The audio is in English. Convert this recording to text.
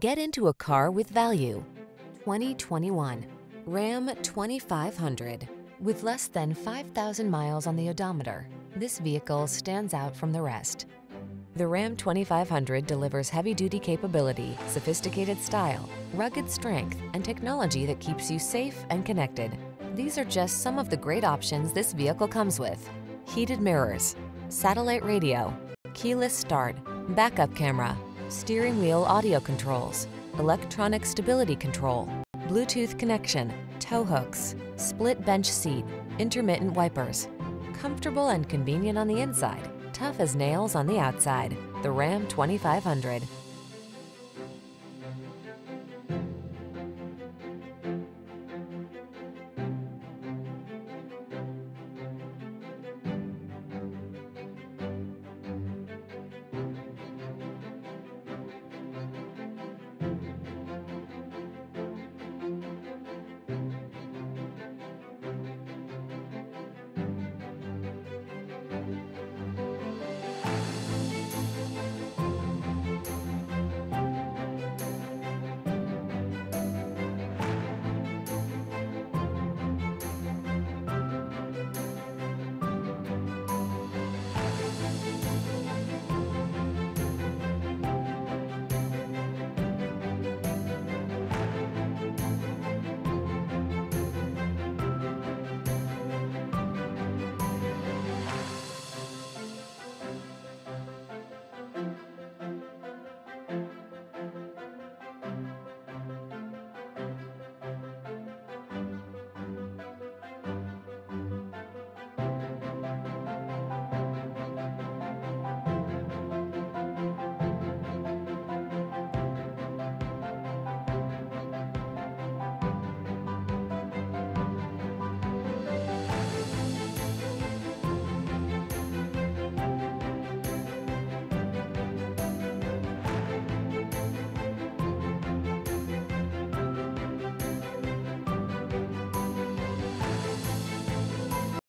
Get into a car with value. 2021 Ram 2500. With less than 5,000 miles on the odometer, this vehicle stands out from the rest. The Ram 2500 delivers heavy-duty capability, sophisticated style, rugged strength, and technology that keeps you safe and connected. These are just some of the great options this vehicle comes with: heated mirrors, satellite radio, keyless start, backup camera, steering wheel audio controls, electronic stability control, Bluetooth connection, tow hooks, split bench seat, intermittent wipers. Comfortable and convenient on the inside, tough as nails on the outside. The Ram 2500.